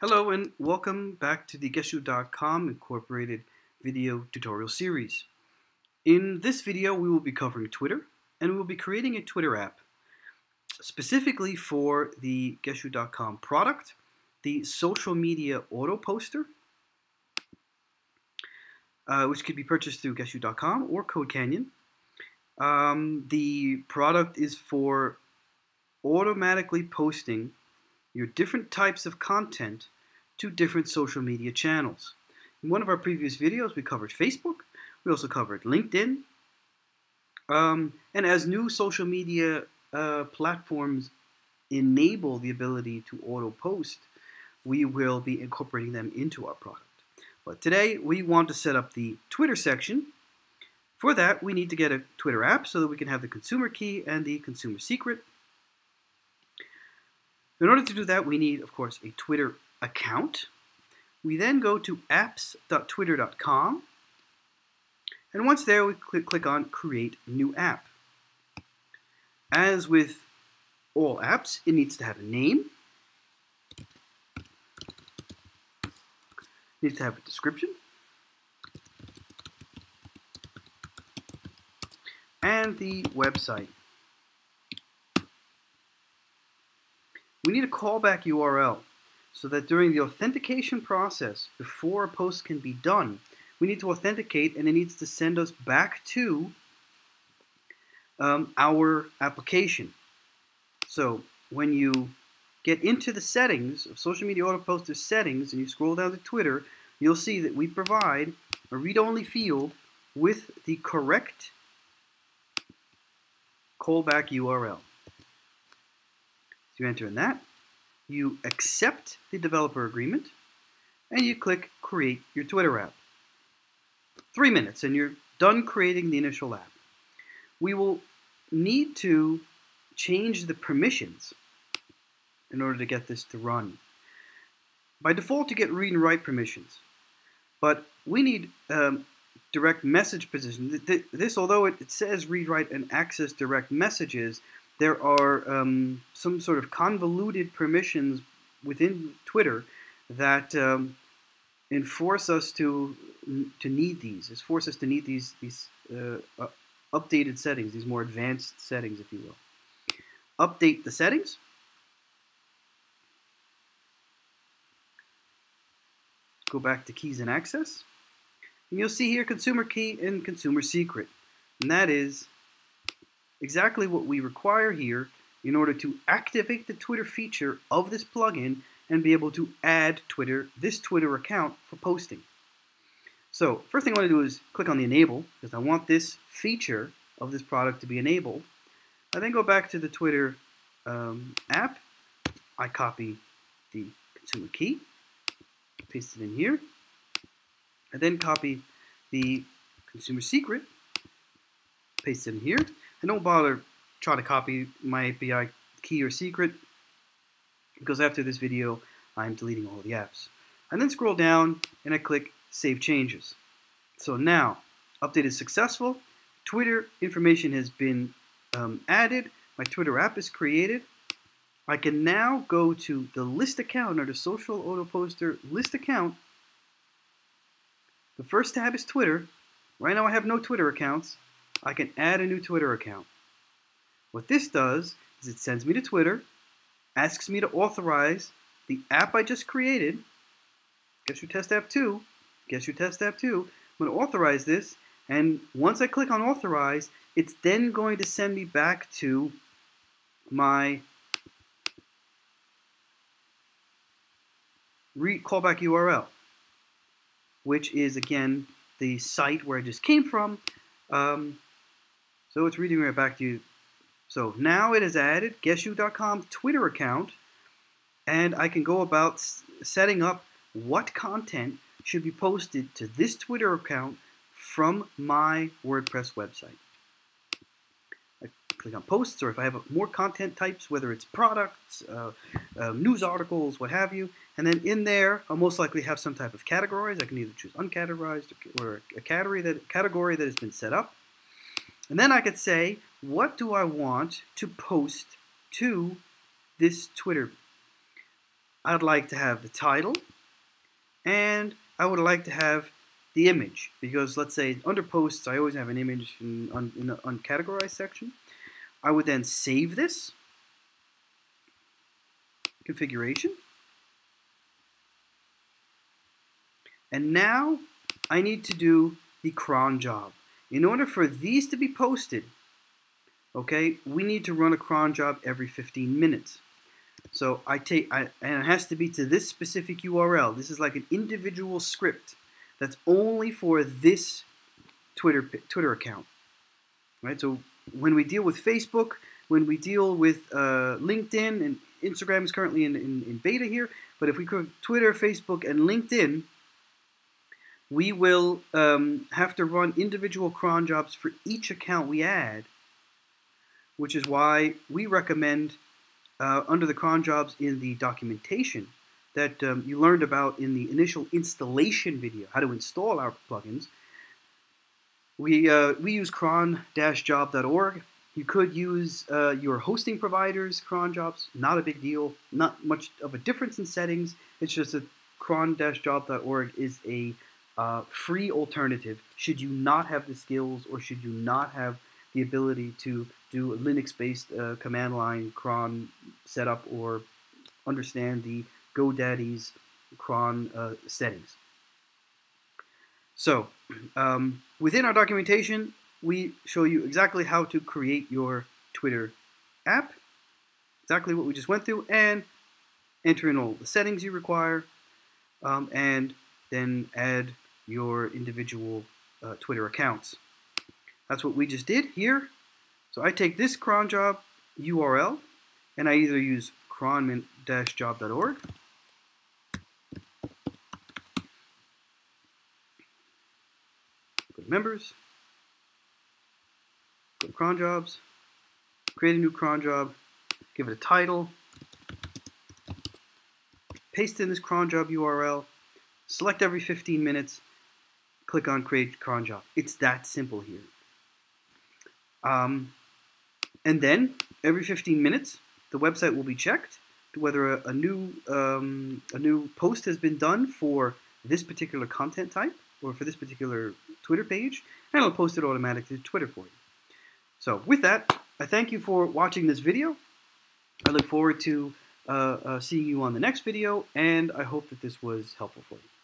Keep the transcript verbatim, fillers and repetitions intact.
Hello and welcome back to the Geshu dot com Incorporated video tutorial series. In this video we will be covering Twitter, and we will be creating a Twitter app specifically for the Geshu dot com product, the Social Media Autoposter, uh, which could be purchased through Geshu dot com or Code Canyon. Um, the product is for automatically posting your different types of content to different social media channels. In one of our previous videos, we covered Facebook. We also covered LinkedIn. Um, and as new social media uh, platforms enable the ability to auto-post, we will be incorporating them into our product. But today, we want to set up the Twitter section. For that, we need to get a Twitter app so that we can have the consumer key and the consumer secret. In order to do that, we need, of course, a Twitter account. We then go to apps dot twitter dot com. And once there, we click, click on Create New App. As with all apps, it needs to have a name. It needs to have a description. And the website. We need a callback U R L so that during the authentication process, before a post can be done, we need to authenticate, and it needs to send us back to um, our application. So when you get into the settings of Social Media Autoposter settings and you scroll down to Twitter, you'll see that we provide a read-only field with the correct callback U R L. You enter in that, you accept the developer agreement, and you click Create Your Twitter App. Three minutes, and you're done creating the initial app. We will need to change the permissions in order to get this to run. By default, you get read and write permissions, but we need um, direct message position. This, although it says read, write, and access direct messages, there are um, some sort of convoluted permissions within Twitter that um, enforce us to to need these. It's force us to need these these uh, uh, updated settings, these more advanced settings, if you will. Update the settings. Go back to keys and access, and you'll see here consumer key and consumer secret, and that is exactly what we require here in order to activate the Twitter feature of this plugin and be able to add Twitter, this Twitter account for posting. So first thing I want to do is click on the enable, because I want this feature of this product to be enabled. I then go back to the Twitter um, app. I copy the consumer key, paste it in here, and then copy the consumer secret, paste it in here. And don't bother trying to copy my A P I key or secret, because after this video, I'm deleting all the apps. And then scroll down, and I click Save Changes. So now, update is successful. Twitter information has been um, added. My Twitter app is created. I can now go to the list account, or the Social Autoposter list account. The first tab is Twitter. Right now, I have no Twitter accounts. I can add a new Twitter account. What this does is it sends me to Twitter, asks me to authorize the app I just created, Geshu Test App two, Geshu Test App two. I'm going to authorize this, and once I click on authorize, it's then going to send me back to my callback U R L, which is again the site where I just came from. Um, So it's reading right back to you. So now it has added Geshu dot com Twitter account, and I can go about setting up what content should be posted to this Twitter account from my WordPress website. I click on posts, or if I have more content types, whether it's products, uh, uh, news articles, what have you, and then in there I'll most likely have some type of categories. I can either choose uncategorized or a category that, category that has been set up. And then I could say, what do I want to post to this Twitter I'd like to have the title, and I would like to have the image, because let's say under posts I always have an image in, un, in the uncategorized section. I would then save this configuration, and now I need to do the cron job. In order for these to be posted, okay, we need to run a cron job every fifteen minutes. So I take, I, and it has to be to this specific U R L. This is like an individual script that's only for this Twitter Twitter account, right? So when we deal with Facebook, when we deal with uh, LinkedIn, and Instagram is currently in, in, in beta here, but if we go Twitter, Facebook, and LinkedIn, we will um, have to run individual cron jobs for each account we add, which is why we recommend uh, under the cron jobs in the documentation that um, you learned about in the initial installation video, how to install our plugins. We, uh, we use cron dash job dot org. You could use uh, your hosting providers, cron jobs, not a big deal, not much of a difference in settings. It's just that cron dash job dot org is a Uh, free alternative should you not have the skills or should you not have the ability to do a Linux-based uh, command line cron setup or understand the GoDaddy's cron uh, settings. So um, within our documentation, we show you exactly how to create your Twitter app, exactly what we just went through, and enter in all the settings you require, um, and then add your individual uh, Twitter accounts. That's what we just did here. So I take this cron job U R L, and I either use cron dash job dot org, go to members, go to cron jobs, create a new cron job, give it a title, paste in this cron job U R L, select every fifteen minutes, click on Create Cron Job. It's that simple here. Um, and then, every fifteen minutes, the website will be checked to whether a, a, new, um, a new post has been done for this particular content type or for this particular Twitter page, and it'll post it automatically to Twitter for you. So with that, I thank you for watching this video. I look forward to uh, uh, seeing you on the next video, and I hope that this was helpful for you.